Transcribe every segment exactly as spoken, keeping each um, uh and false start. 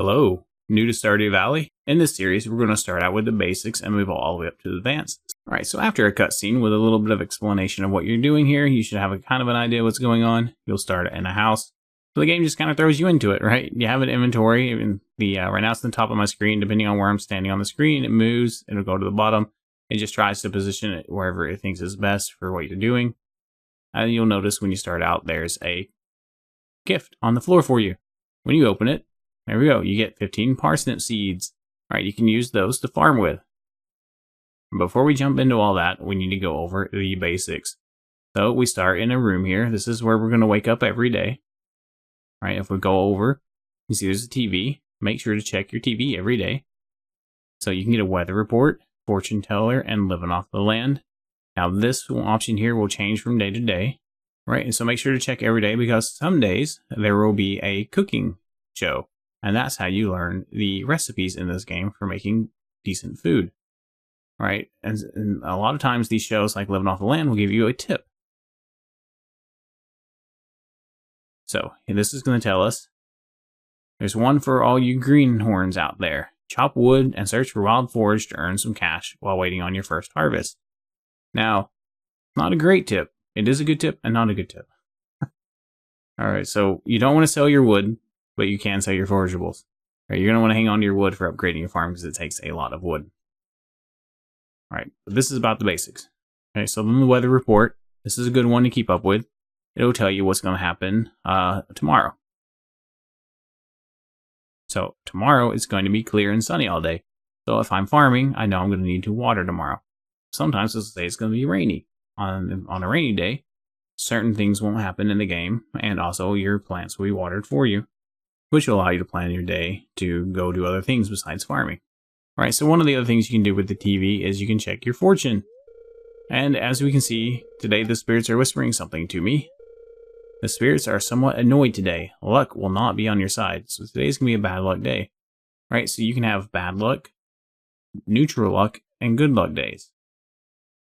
Hello, new to Stardew Valley? In this series, we're going to start out with the basics and move all the way up to the advanced. Alright, so after a cutscene with a little bit of explanation of what you're doing here, you should have a kind of an idea what's going on. You'll start in a house. So the game just kind of throws you into it, right? You have an inventory. In the, uh, right now it's on the top of my screen. Depending on where I'm standing on the screen, it moves. It'll go to the bottom. It just tries to position it wherever it thinks is best for what you're doing. And you'll notice when you start out, there's a gift on the floor for you. When you open it, there we go. You get fifteen parsnip seeds. All right, you can use those to farm with. Before we jump into all that, we need to go over the basics. So we start in a room here. This is where we're going to wake up every day. All right, if we go over, you see there's a T V. Make sure to check your T V every day. So you can get a weather report, fortune teller, and living off the land. Now this option here will change from day to day. Right, and so make sure to check every day because some days there will be a cooking show. And that's how you learn the recipes in this game for making decent food, right? And, and a lot of times these shows like Living Off the Land will give you a tip. So this is going to tell us there's one for all you greenhorns out there. Chop wood and search for wild forage to earn some cash while waiting on your first harvest. Now, not a great tip. It is a good tip and not a good tip. All right, so you don't want to sell your wood, but you can sell your forageables. Right, you're going to want to hang on to your wood for upgrading your farm because it takes a lot of wood. All right, but this is about the basics. Okay, so then the weather report. This is a good one to keep up with. It'll tell you what's going to happen uh, tomorrow. So tomorrow it's going to be clear and sunny all day. So if I'm farming, I know I'm going to need to water tomorrow. Sometimes this day it's going to be rainy. On, on a rainy day, certain things won't happen in the game, and also your plants will be watered for you, which will allow you to plan your day to go do other things besides farming. All right, so one of the other things you can do with the T V is you can check your fortune. And as we can see, today the spirits are whispering something to me. The spirits are somewhat annoyed today. Luck will not be on your side, so today's going to be a bad luck day. All right, so you can have bad luck, neutral luck, and good luck days.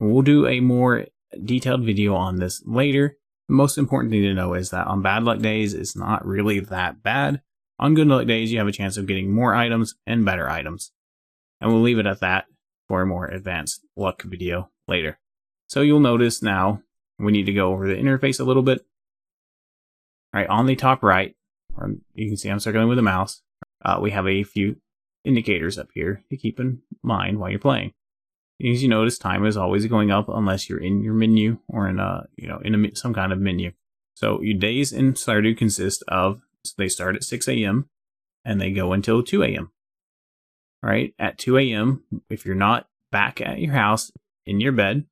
We'll do a more detailed video on this later. The most important thing to know is that on bad luck days, it's not really that bad. On good luck days, you have a chance of getting more items and better items. And we'll leave it at that for a more advanced luck video later. So you'll notice now we need to go over the interface a little bit. All right, on the top right, you can see I'm circling with a mouse. Uh, we have a few indicators up here to keep in mind while you're playing. As you notice, time is always going up unless you're in your menu or in a you know in a, some kind of menu. So your days in Stardew consist of So they start at six A M and they go until two A M Right? At two A M, if you're not back at your house in your bed,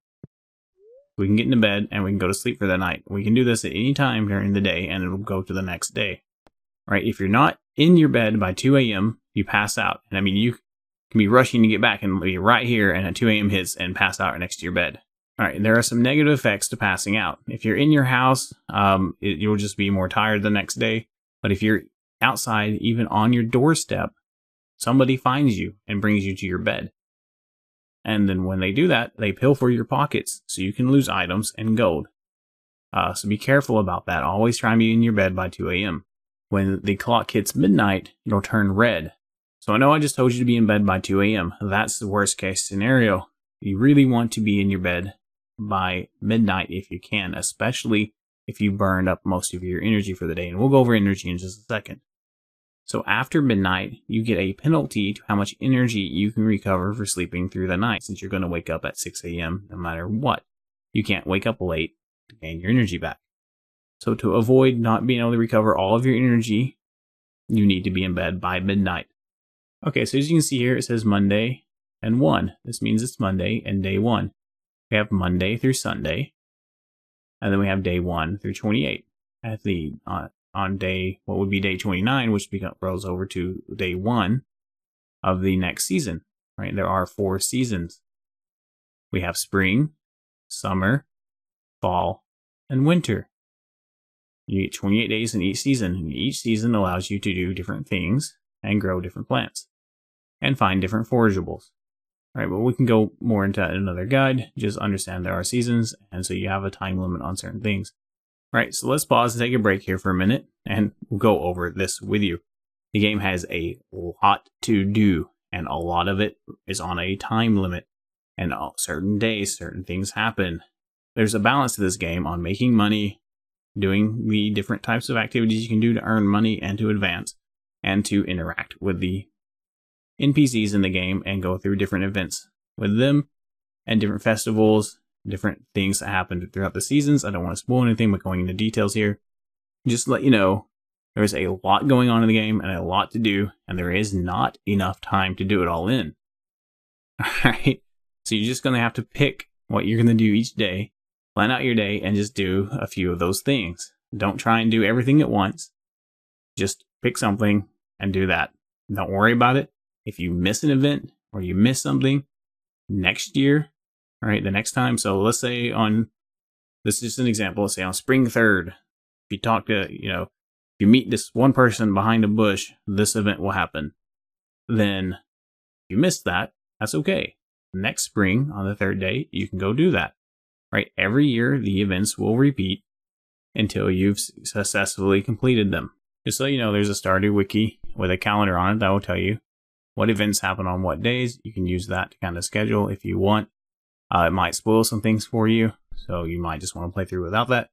we can get into bed and we can go to sleep for the night. We can do this at any time during the day and it'll go to the next day. Right? If you're not in your bed by two A M, you pass out. And I mean, you can be rushing to get back and be right here and at two A M hits and pass out right next to your bed. All right, there are some negative effects to passing out. If you're in your house, um, it, you'll just be more tired the next day. But if you're outside, even on your doorstep, somebody finds you and brings you to your bed. And then when they do that, they pilfer your pockets, so you can lose items and gold. Uh, so be careful about that. Always try and be in your bed by two A M When the clock hits midnight, it'll turn red. So I know I just told you to be in bed by two A M That's the worst case scenario. You really want to be in your bed by midnight if you can, especially if you burned up most of your energy for the day. And we'll go over energy in just a second. So after midnight, you get a penalty to how much energy you can recover for sleeping through the night, since you're going to wake up at six A M no matter what. You can't wake up late to gain your energy back. So to avoid not being able to recover all of your energy, you need to be in bed by midnight. Okay, so as you can see here, it says Monday and one. This means it's Monday and day one. We have Monday through Sunday. And then we have day one through twenty-eight. At the uh, on day, what would be day twenty-nine, which becomes, rolls over to day one of the next season. Right? There are four seasons. We have spring, summer, fall, and winter. You get twenty-eight days in each season, and each season allows you to do different things and grow different plants and find different forageables. All right, but we can go more into that in another guide. Just understand there are seasons, and so you have a time limit on certain things. All right, so let's pause and take a break here for a minute, and we'll go over this with you. The game has a lot to do, and a lot of it is on a time limit. And on certain days, certain things happen. There's a balance to this game on making money, doing the different types of activities you can do to earn money and to advance, and to interact with the N P Cs in the game and go through different events with them, and different festivals, different things that happened throughout the seasons. I don't want to spoil anything, but going into details here, just to let you know, there is a lot going on in the game and a lot to do, and there is not enough time to do it all in. Alright, so you're just going to have to pick what you're going to do each day, plan out your day, and just do a few of those things. Don't try and do everything at once. Just pick something and do that. Don't worry about it. If you miss an event or you miss something next year, all right, the next time. So let's say on, this is just an example, let's say on spring third, if you talk to, you know, if you meet this one person behind a bush, this event will happen. Then if you missed that, that's okay. Next spring on the third day, you can go do that, right? Every year, the events will repeat until you've successfully completed them. Just so you know, there's a Stardew Wiki with a calendar on it that will tell you what events happen on what days. You can use that to kind of schedule if you want. Uh, it might spoil some things for you, so you might just want to play through without that.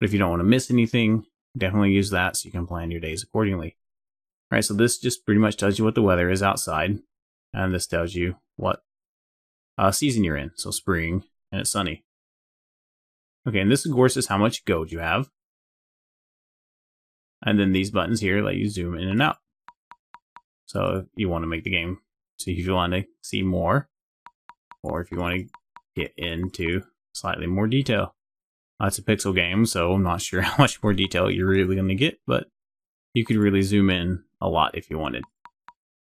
But if you don't want to miss anything, definitely use that so you can plan your days accordingly. All right, so this just pretty much tells you what the weather is outside, and this tells you what uh, season you're in, so spring, and it's sunny. Okay, and this, of course, is how much gold you have. And then these buttons here let you zoom in and out. So if you want to make the game, so if you want to see more, or if you want to get into slightly more detail. Uh, it's a pixel game, so I'm not sure how much more detail you're really going to get, but you could really zoom in a lot if you wanted.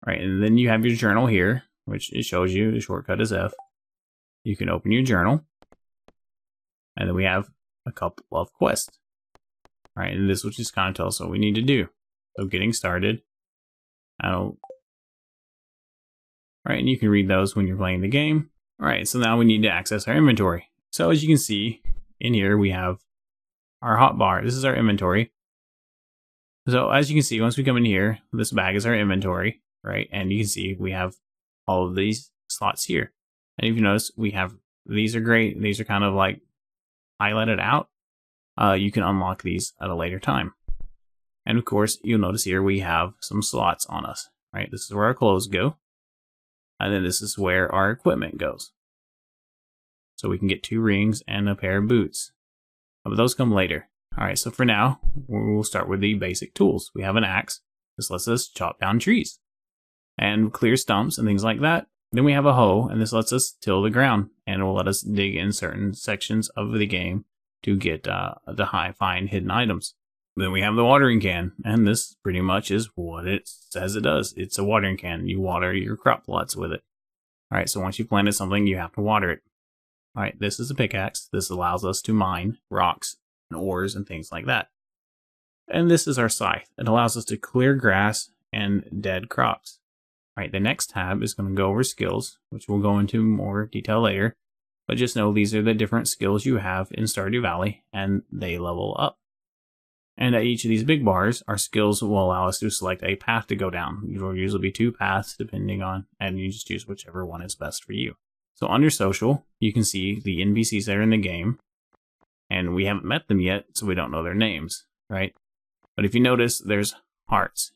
All right, and then you have your journal here, which it shows you the shortcut is F. You can open your journal, and then we have a couple of quests. All right, and this will just kind of tell us what we need to do. So getting started. All right, and you can read those when you're playing the game. All right, so now we need to access our inventory. So as you can see in here, we have our hotbar. This is our inventory. So as you can see, once we come in here, this bag is our inventory, right? And you can see we have all of these slots here. And if you notice, we have, these are great. These are kind of like highlighted out. Uh, you can unlock these at a later time. And of course, you'll notice here we have some slots on us, right? This is where our clothes go. And then this is where our equipment goes. So we can get two rings and a pair of boots. But those come later. All right, so for now, we'll start with the basic tools. We have an axe. This lets us chop down trees and clear stumps and things like that. Then we have a hoe, and this lets us till the ground. And it will let us dig in certain sections of the game to get uh, the high find hidden items. Then we have the watering can, and this pretty much is what it says it does. It's a watering can. You water your crop plots with it. All right, so once you've planted something, you have to water it. All right, this is a pickaxe. This allows us to mine rocks and ores and things like that. And this is our scythe. It allows us to clear grass and dead crops. All right, the next tab is going to go over skills, which we'll go into more detail later. But just know these are the different skills you have in Stardew Valley, and they level up. And at each of these big bars, our skills will allow us to select a path to go down. There will usually be two paths depending on, and you just choose whichever one is best for you. So under social, you can see the N P Cs that are in the game, and we haven't met them yet, so we don't know their names, right? But if you notice, there's hearts.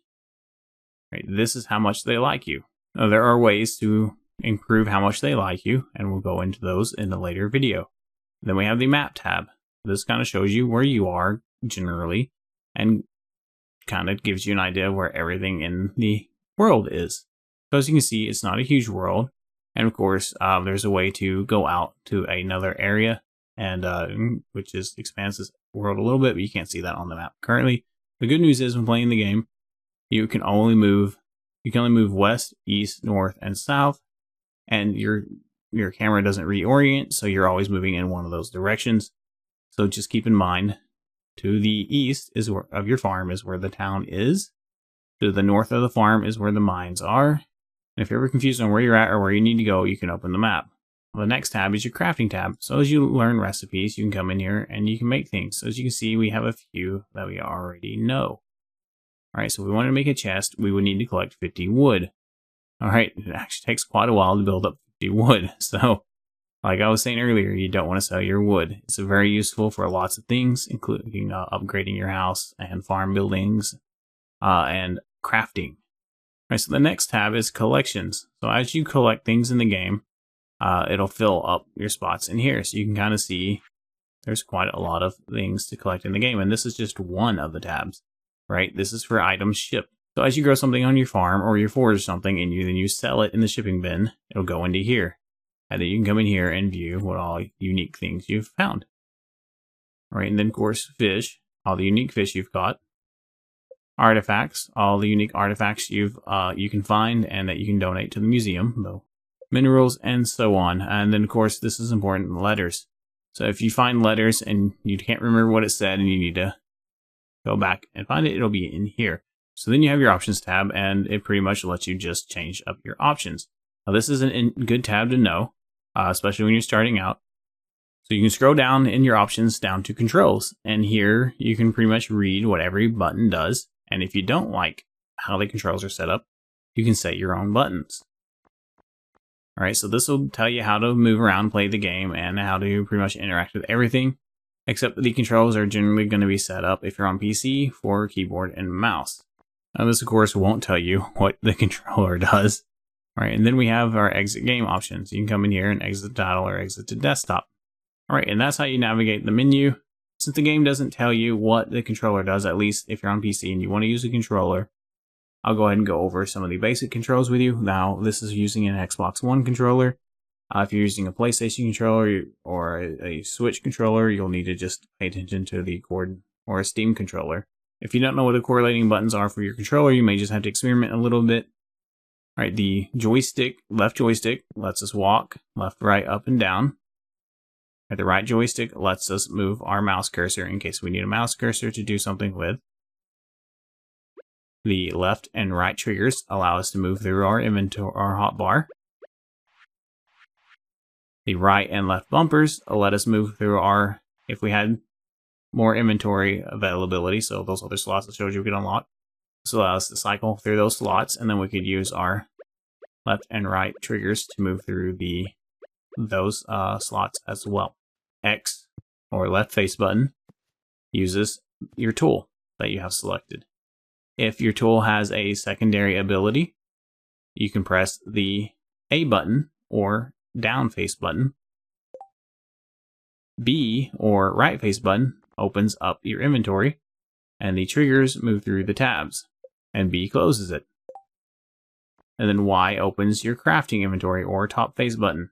Right? This is how much they like you. Now, there are ways to improve how much they like you, and we'll go into those in a later video. Then we have the map tab. This kind of shows you where you are generally, and kind of gives you an idea of where everything in the world is. So as you can see, it's not a huge world, and of course, uh, there's a way to go out to another area, and uh, which is expands this world a little bit, but you can't see that on the map currently. The good news is, when playing the game, you can only move you can only move west, east, north, and south, and your your camera doesn't reorient, so you're always moving in one of those directions. So just keep in mind. To the east is where, of your farm is where the town is. To the north of the farm is where the mines are. And if you're ever confused on where you're at or where you need to go, you can open the map. The next tab is your crafting tab. So as you learn recipes, you can come in here and you can make things. So as you can see, we have a few that we already know. All right, so if we wanted to make a chest, we would need to collect fifty wood. All right, it actually takes quite a while to build up fifty wood. So, like I was saying earlier, you don't want to sell your wood. It's very useful for lots of things, including uh, upgrading your house and farm buildings uh, and crafting. All right, so the next tab is collections. So as you collect things in the game, uh, it'll fill up your spots in here. So you can kind of see there's quite a lot of things to collect in the game. And this is just one of the tabs, right? This is for items shipped. So as you grow something on your farm or your forge or something, and you then you sell it in the shipping bin, it'll go into here. And then you can come in here and view what all unique things you've found. All right, and then of course fish, all the unique fish you've caught. Artifacts, all the unique artifacts you've uh, you can find and that you can donate to the museum, though. Minerals and so on. And then of course this is important, letters. So if you find letters and you can't remember what it said and you need to go back and find it, it'll be in here. So then you have your options tab, and it pretty much lets you just change up your options. Now this is a good tab to know, uh, especially when you're starting out. So you can scroll down in your options down to controls, and here you can pretty much read what every button does. And if you don't like how the controls are set up, you can set your own buttons. All right, so this will tell you how to move around, play the game, and how to pretty much interact with everything, except that the controls are generally going to be set up if you're on P C for keyboard and mouse. Now this of course won't tell you what the controller does. All right, and then we have our exit game options. You can come in here and exit the title or exit to desktop. All right, and that's how you navigate the menu. Since the game doesn't tell you what the controller does, at least if you're on P C and you want to use a controller, I'll go ahead and go over some of the basic controls with you. Now, this is using an Xbox One controller. Uh, if you're using a PlayStation controller or a Switch controller, you'll need to just pay attention to the cord or a Steam controller. If you don't know what the correlating buttons are for your controller, you may just have to experiment a little bit. All right, the joystick, left joystick lets us walk left, right, up, and down. At the right joystick lets us move our mouse cursor in case we need a mouse cursor to do something with. The left and right triggers allow us to move through our inventory, our hotbar. The right and left bumpers let us move through our, if we had more inventory availability, so those other slots that showed you we could unlock. This allows us to cycle through those slots, and then we could use our left and right triggers to move through the those uh, slots as well. X, or left face button, uses your tool that you have selected. If your tool has a secondary ability, you can press the A button or down face button. B, or right face button, opens up your inventory, and the triggers move through the tabs, and B closes it. And then Y opens your crafting inventory, or top face button.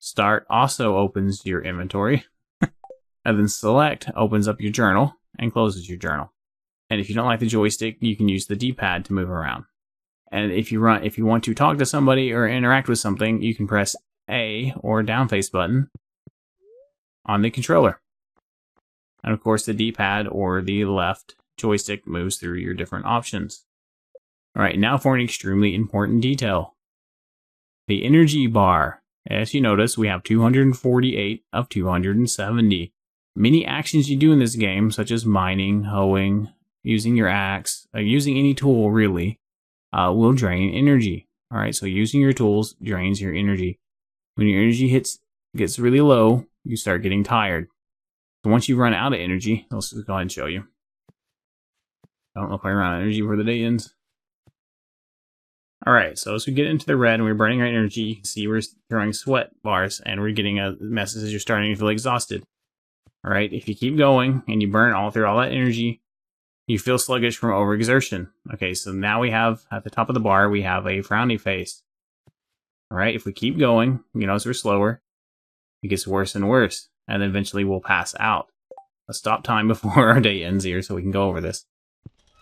Start also opens your inventory, and then select opens up your journal and closes your journal. And if you don't like the joystick, you can use the D-pad to move around. And if you run, if you want to talk to somebody or interact with something, you can press A or down face button on the controller. And of course, the D-pad or the left joystick moves through your different options. All right, now for an extremely important detail: the energy bar. As you notice, we have two hundred forty-eight of two hundred seventy. Many actions you do in this game, such as mining, hoeing, using your axe, uh, using any tool really, uh, will drain energy. All right, so using your tools drains your energy. When your energy hits gets really low, you start getting tired. So once you run out of energy, let's just go ahead and show you. I don't know if I run out of energy before the day ends. All right, so as we get into the red and we're burning our energy, you can see we're throwing sweat bars, and we're getting a message as you're starting to feel exhausted. All right, if you keep going and you burn all through all that energy, you feel sluggish from overexertion. Okay, so now we have, at the top of the bar, we have a frowny face. All right, if we keep going, you know, as we're slower, it gets worse and worse, and then eventually we'll pass out. Let's stop time before our day ends here so we can go over this.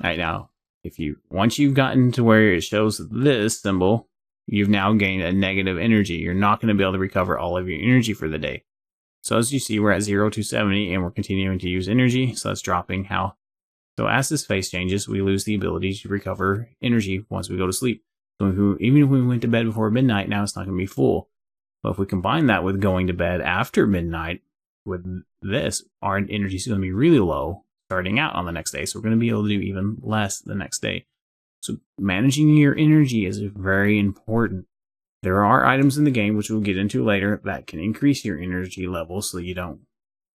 All right, now. If you, once you've gotten to where it shows this symbol, you've now gained a negative energy. You're not going to be able to recover all of your energy for the day. So as you see, we're at zero to seventy and we're continuing to use energy. So that's dropping how. So as this face changes, we lose the ability to recover energy once we go to sleep. So if we, even if we went to bed before midnight, now it's not going to be full. But if we combine that with going to bed after midnight with this, our energy is going to be really low. starting out on the next day. So we're going to be able to do even less the next day. So managing your energy is very important. There are items in the game, which we'll get into later, that can increase your energy level so you don't,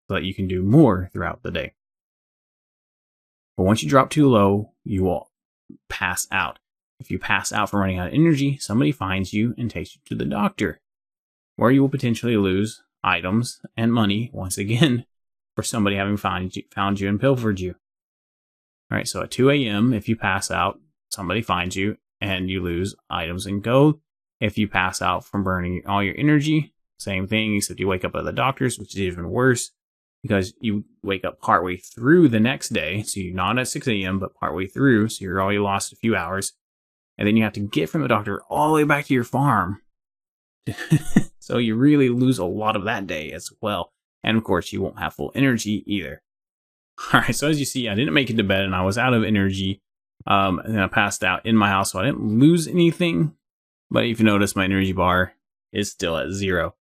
so that you can do more throughout the day. But once you drop too low, you will pass out. If you pass out from running out of energy, somebody finds you and takes you to the doctor, where you will potentially lose items and money once again for somebody having found you, found you and pilfered you. All right, so at two A M, if you pass out, somebody finds you and you lose items and gold. If you pass out from burning all your energy, same thing, except you wake up at the doctor's, which is even worse because you wake up partway through the next day. So you're not at six A M, but partway through. So you're already lost a few hours. And then you have to get from the doctor all the way back to your farm. So you really lose a lot of that day as well. And of course, you won't have full energy either. All right, so as you see, I didn't make it to bed and I was out of energy. Um, and then I passed out in my house, so I didn't lose anything. But if you notice, my energy bar is still at zero,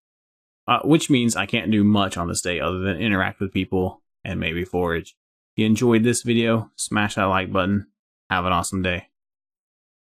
uh, which means I can't do much on this day other than interact with people and maybe forage. If you enjoyed this video, smash that like button. Have an awesome day.